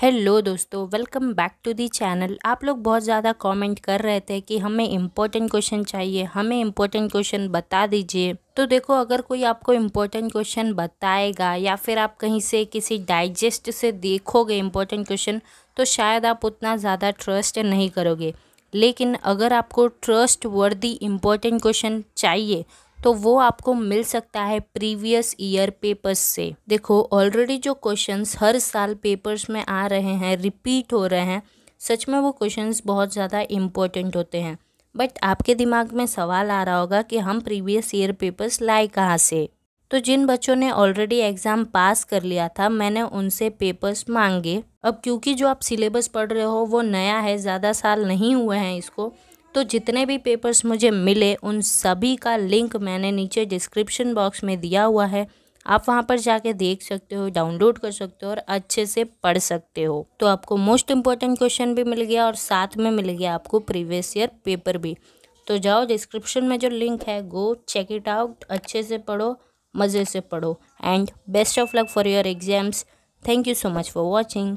Hello दोस्तों, welcome back to the channel. आप लोग बहुत ज़्यादा कमेंट कर रहे थे कि हमें इम्पोर्टेंट क्वेश्चन चाहिए, हमें इम्पोर्टेंट क्वेश्चन बता दीजिए। तो देखो, अगर कोई आपको इम्पोर्टेंट क्वेश्चन बताएगा या फिर आप कहीं से किसी डाइजेस्ट से देखोगे इम्पोर्टेंट क्वेश्चन, तो शायद आप उतना ज़्यादा ट्रस्ट नहीं करोगे। लेकिन अगर आपको ट्रस्ट वर्दी इम्पोर्टेंट क्वेश्चन चाहिए तो वो आपको मिल सकता है प्रीवियस ईयर पेपर्स से। देखो, ऑलरेडी जो क्वेश्चंस हर साल पेपर्स में आ रहे हैं, रिपीट हो रहे हैं, सच में वो क्वेश्चंस बहुत ज़्यादा इम्पोर्टेंट होते हैं। बट आपके दिमाग में सवाल आ रहा होगा कि हम प्रीवियस ईयर पेपर्स लाए कहाँ से। तो जिन बच्चों ने ऑलरेडी एग्ज़ाम पास कर लिया था, मैंने उनसे पेपर्स मांगे। अब क्योंकि जो आप सिलेबस पढ़ रहे हो वो नया है, ज़्यादा साल नहीं हुए हैं इसको, तो जितने भी पेपर्स मुझे मिले उन सभी का लिंक मैंने नीचे डिस्क्रिप्शन बॉक्स में दिया हुआ है। आप वहां पर जाके देख सकते हो, डाउनलोड कर सकते हो और अच्छे से पढ़ सकते हो। तो आपको मोस्ट इम्पॉर्टेंट क्वेश्चन भी मिल गया और साथ में मिल गया आपको प्रीवियस ईयर पेपर भी। तो जाओ, डिस्क्रिप्शन में जो लिंक है गो चेक इट आउट, अच्छे से पढ़ो, मज़े से पढ़ो and best of luck for your exams. Thank you so much for watching.